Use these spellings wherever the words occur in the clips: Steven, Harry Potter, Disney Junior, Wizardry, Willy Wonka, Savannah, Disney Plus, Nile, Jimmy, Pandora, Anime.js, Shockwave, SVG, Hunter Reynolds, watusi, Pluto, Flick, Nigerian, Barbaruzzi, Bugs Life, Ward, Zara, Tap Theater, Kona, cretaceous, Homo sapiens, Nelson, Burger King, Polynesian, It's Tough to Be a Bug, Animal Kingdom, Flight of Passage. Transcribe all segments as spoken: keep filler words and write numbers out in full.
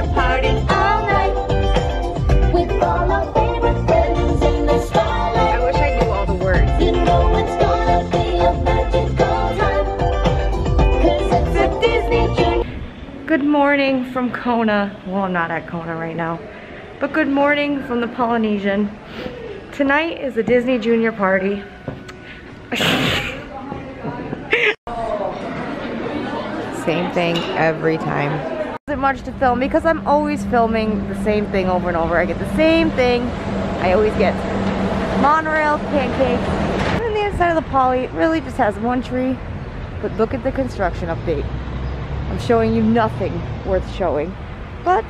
We're partying all night with all our favorite friends in the skylight. I wish I knew all the words. You know it's gonna be a magical time, 'cause it's a Disney Junior. Good morning from Kona. Well, I'm not at Kona right now, but good morning from the Polynesian. Tonight is the Disney Junior party. Same thing every time. It wasn't much to film because I'm always filming the same thing over and over. I get the same thing. I always get monorail, pancakes. And then the inside of the poly really just has one tree. But look at the construction update. I'm showing you nothing worth showing. But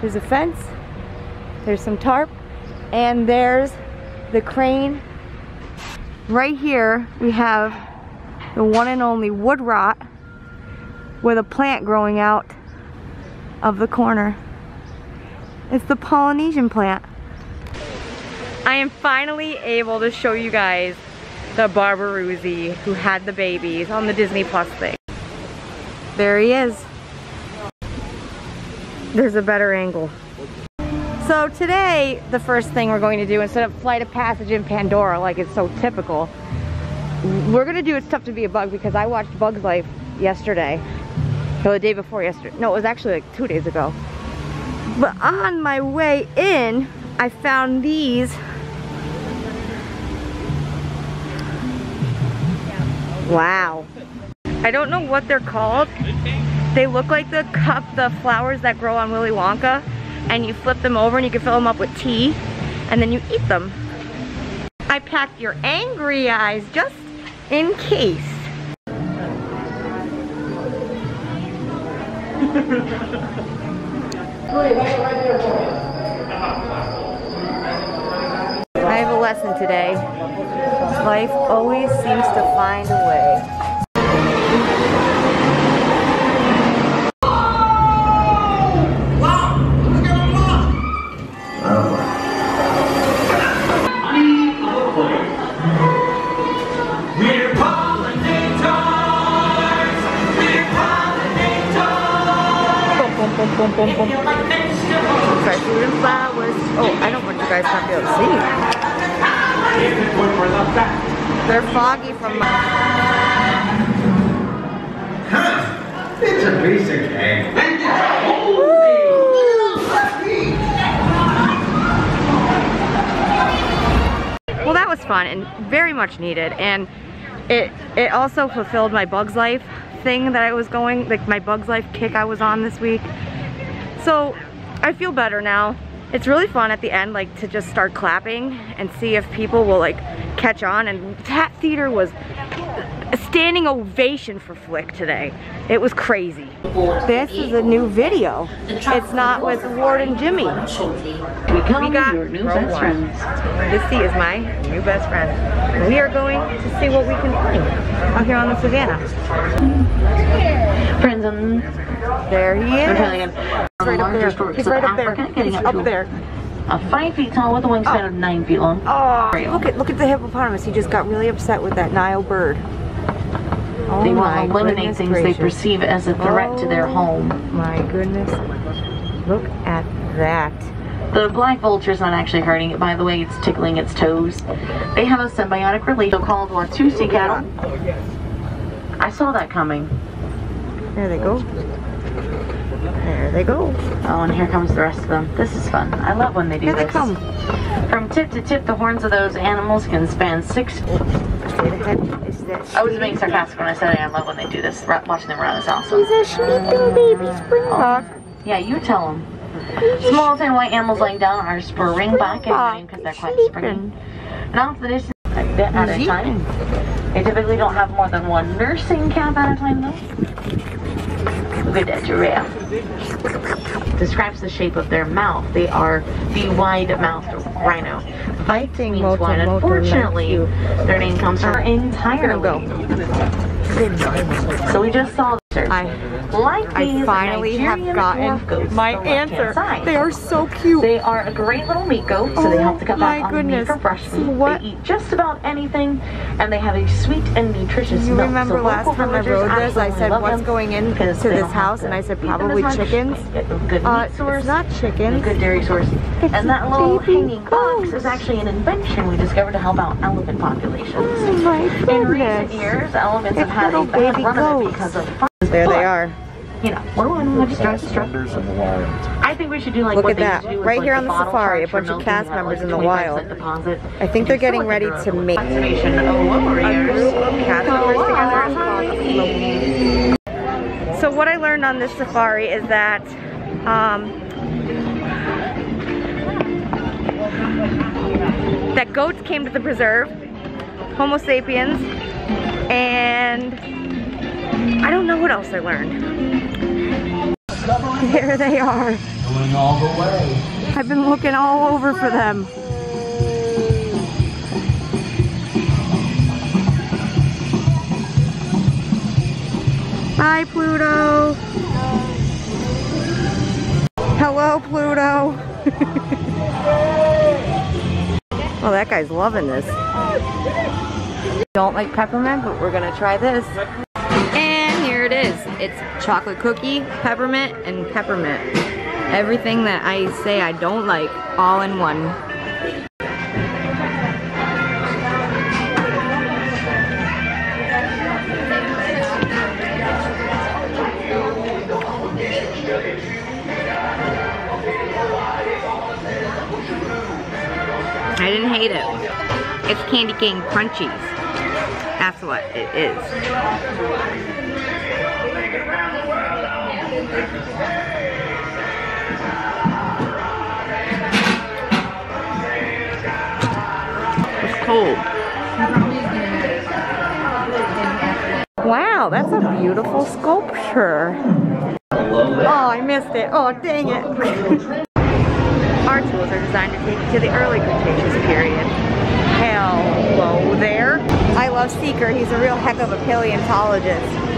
there's a fence, there's some tarp, and there's the crane. Right here we have the one and only wood rot, with a plant growing out of the corner. It's the Polynesian plant. I am finally able to show you guys the Barbaruzzi who had the babies on the Disney Plus thing. There he is. There's a better angle. So today, the first thing we're going to do, instead of Flight of Passage in Pandora, like it's so typical, we're gonna do It's Tough to Be a Bug because I watched Bugs Life yesterday. So the day before yesterday. No, it was actually like two days ago. But on my way in, I found these. Wow. I don't know what they're called. They look like the cup, the flowers that grow on Willy Wonka. And you flip them over and you can fill them up with tea. And then you eat them. I packed your angry eyes just in case. I have a lesson today. Life always seems to find a way. Boom, boom, boom. Fresh food and flowers. Oh, I don't want you guys not to be able to see. They're foggy from my... Huh. It's a piece of cake. Well, that was fun and very much needed. And it, it also fulfilled my Bugs Life thing that I was going, like my Bugs Life kick I was on this week. So I feel better now. It's really fun at the end, like to just start clapping and see if people will like catch on. And Tap Theater was a standing ovation for Flick today. It was crazy. This is a new video. It's not with Ward and Jimmy. We got your new best friends. Watusi is my new best friend. We are going to see what we can find out here on the Savannah. Friends on. There he is. He's right up there. He's right up there. He's up there. Uh, five feet tall with a wingspan oh. of nine feet long. Oh, look at look at the hippopotamus. He just got really upset with that Nile bird. Oh, they want to eliminate things gracious. They perceive as a threat oh, to their home. My goodness. Look at that. The black vulture is not actually hurting it, by the way. It's tickling its toes. They have a symbiotic relationship called watusi cattle. Oh, yes. I saw that coming. There they go. There they go. Oh, and here comes the rest of them. This is fun. I love when they do this. Here they come. From tip to tip, the horns of those animals can span six feet. I was being sarcastic when I said I love when they do this. Watching them around is awesome. He's a sleeping baby springbok. Oh. Yeah, you tell him. Small and white animals lying down are springbok and green because they're quite springy. Now for the distance like that at a time. They typically don't have more than one nursing calf at a time though. Look at that giraffe. Describes the shape of their mouth. They are the wide-mouthed rhino. Biting means moto, wide. Moto, unfortunately, moto, their name comes from entirely. Go. So we just saw I like these. I finally Nigerian have gotten my answer. They are so cute. They are a great little meat goat, so oh, they help to cut back on meat for fresh meat. What? They eat just about anything, and they have a sweet and nutritious you milk. You remember so last time I rode this, I said what's going in to this house, and I said probably chickens. Good uh, meat source, it's not chickens. Good dairy source. It's and that little hanging box is actually an invention we discovered to help out elephant populations. Oh my goodness. In recent years, elephants it's have had a bad run of it because of There but, they are. You know, what do I want to start structures in the wild? I think we should do like look what at they that. Do with, right like, here on the, the safari, a bunch of cast members in the wild. Deposit. I think they're getting ready to make a group of cast members together. Oh, so what I learned on this safari is that um, that goats came to the preserve, Homo sapiens, and I don't know what else I learned. Here they are. Going all the way. I've been looking all over for them. Hi, Pluto. Hello, Pluto. Well, that guy's loving this. Don't like peppermint, but we're gonna try this. It is. It's chocolate cookie, peppermint, and peppermint. Everything that I say I don't like, all in one. I didn't hate it. It's candy cane crunchies. That's what it is. It's cold. Wow, that's a beautiful sculpture. Oh, I missed it. Oh, dang it. Our tools are designed to take you to the early Cretaceous period. Hello there. I love Seeker. He's a real heck of a paleontologist.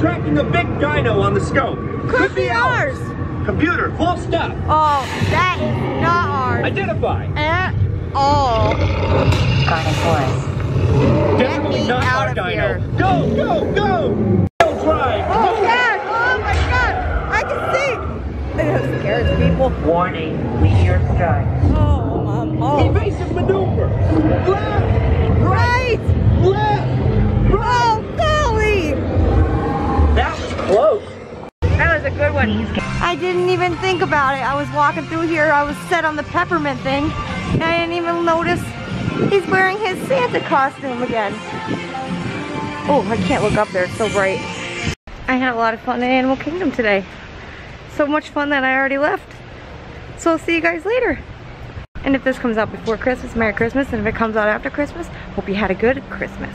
Tracking a big dino on the scope. Could, Could be, be ours. ours. Computer, full stop. Oh, that is not ours. Identify. At all. Dinosaurs. Definitely not out our dino. Here. Go, go, go. Go drive. Oh, go. God. Oh, my God. I can see. Look at those scared people. Warning, meteor strike. Oh, Mom. Oh. Evasive maneuver. Left. Right. Left. Right. Close. That was a good one. I didn't even think about it. I was walking through here. I was set on the peppermint thing. And I didn't even notice he's wearing his Santa costume again. Oh, I can't look up there. It's so bright. I had a lot of fun in Animal Kingdom today. So much fun that I already left. So I'll see you guys later. And if this comes out before Christmas, Merry Christmas. And if it comes out after Christmas, hope you had a good Christmas.